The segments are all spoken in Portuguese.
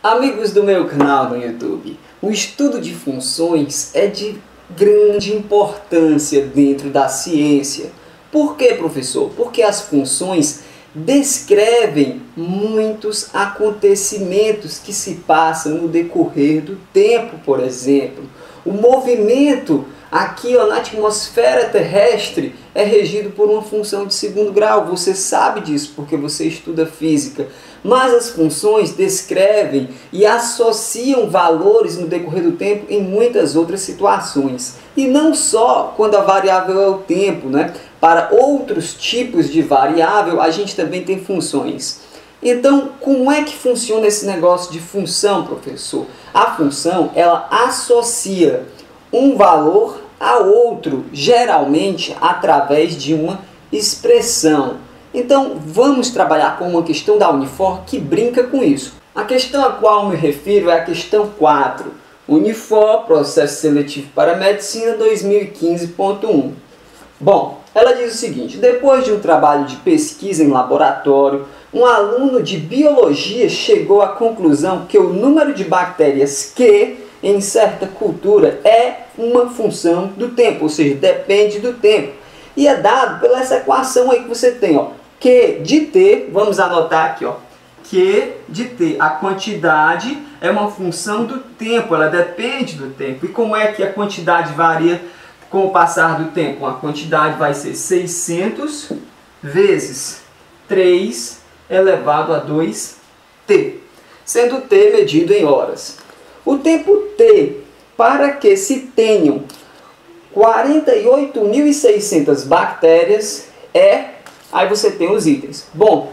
Amigos do meu canal no YouTube, o estudo de funções é de grande importância dentro da ciência. Por quê, professor? Porque as funções descrevem muitos acontecimentos que se passam no decorrer do tempo, por exemplo. O movimento aqui ó, na atmosfera terrestre é regido por uma função de segundo grau. Você sabe disso porque você estuda física. Mas as funções descrevem e associam valores no decorrer do tempo em muitas outras situações. E não só quando a variável é o tempo, né? Para outros tipos de variável, a gente também tem funções. Então, como é que funciona esse negócio de função, professor? A função, ela associa um valor a outro, geralmente através de uma expressão. Então, vamos trabalhar com uma questão da Unifor que brinca com isso. A questão a qual me refiro é a questão 4. Unifor, processo seletivo para medicina 2015.1. Bom, ela diz o seguinte: depois de um trabalho de pesquisa em laboratório, um aluno de biologia chegou à conclusão que o número de bactérias Q em certa cultura é uma função do tempo, ou seja, depende do tempo. E é dado pela essa equação aí que você tem, ó, Q de T, vamos anotar aqui, ó, Q de T, a quantidade é uma função do tempo, ela depende do tempo. E como é que a quantidade varia com o passar do tempo? A quantidade vai ser 600 vezes 3 elevado a 2T, sendo T medido em horas. O tempo T, para que se tenham 48.600 bactérias é, aí você tem os itens. Bom,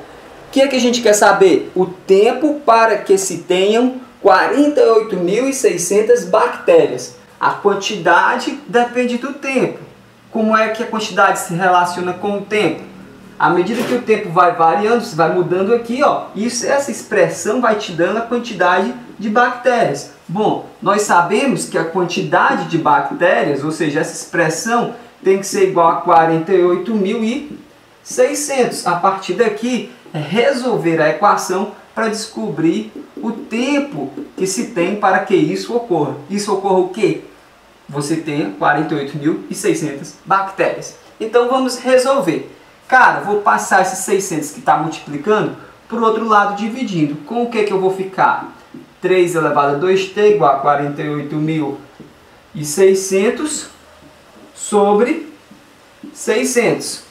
o que é que a gente quer saber? O tempo para que se tenham 48.600 bactérias. A quantidade depende do tempo. Como é que a quantidade se relaciona com o tempo? À medida que o tempo vai variando, você vai mudando aqui, ó, isso, essa expressão vai te dando a quantidade de bactérias. Bom, nós sabemos que a quantidade de bactérias, ou seja, essa expressão tem que ser igual a 48.600. A partir daqui, é resolver a equação para descobrir o tempo que se tem para que isso ocorra. Isso ocorra o quê? Você tenha 48.600 bactérias. Então vamos resolver. Cara, vou passar esses 600 que está multiplicando para o outro lado dividindo. Com o que eu vou ficar? 3 elevado a 2t igual a 48.600 sobre 600.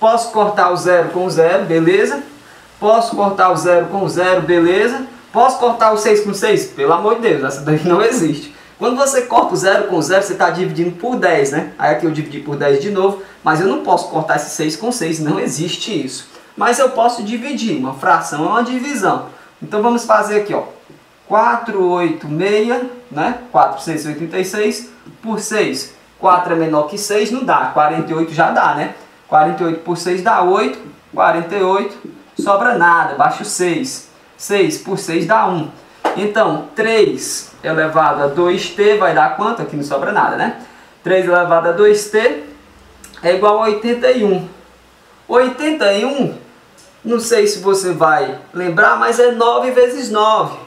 Posso cortar o zero com o zero, beleza? Posso cortar o zero com o zero, beleza? Posso cortar o 6 com 6? Pelo amor de Deus, essa daí não existe. Quando você corta o zero com o zero, você está dividindo por 10, né? Aí aqui eu dividi por 10 de novo, mas eu não posso cortar esse 6 com 6, não existe isso. Mas eu posso dividir, uma fração é uma divisão. Então vamos fazer aqui, ó. 486, né? 486 por 6. 4 é menor que 6, não dá. 48 já dá, né? 48 por 6 dá 8. 48, sobra nada, baixa o 6. 6 por 6 dá 1. Então, 3 elevado a 2t vai dar quanto? Aqui não sobra nada, né? 3 elevado a 2t é igual a 81. 81, não sei se você vai lembrar, mas é 9 vezes 9.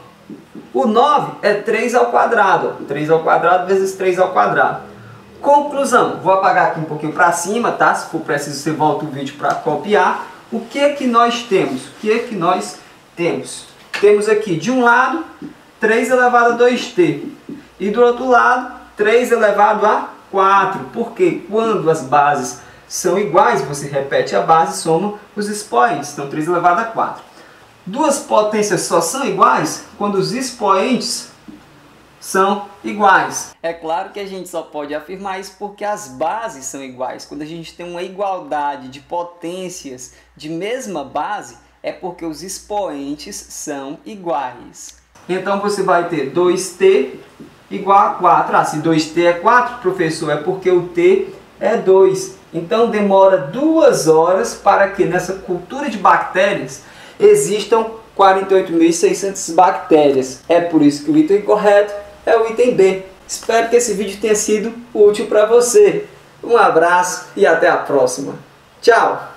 O 9 é 3 ao quadrado. 3 ao quadrado vezes 3 ao quadrado. Conclusão. Vou apagar aqui um pouquinho para cima, tá? Se for preciso, você volta o vídeo para copiar. O que é que nós temos? O que é que nós temos? Temos aqui, de um lado, 3 elevado a 2t. E do outro lado, 3 elevado a 4. Porque quando as bases são iguais, você repete a base e soma os expoentes. Então, 3 elevado a 4. Duas potências só são iguais quando os expoentes são iguais. É claro que a gente só pode afirmar isso porque as bases são iguais. Quando a gente tem uma igualdade de potências de mesma base, é porque os expoentes são iguais. Então você vai ter 2t igual a 4. Ah, se 2t é 4, professor, é porque o t é 2. Então demora 2 horas para que nessa cultura de bactérias existam 48.600 bactérias. É por isso que o item correto é o item B. Espero que esse vídeo tenha sido útil para você. Um abraço e até a próxima. Tchau!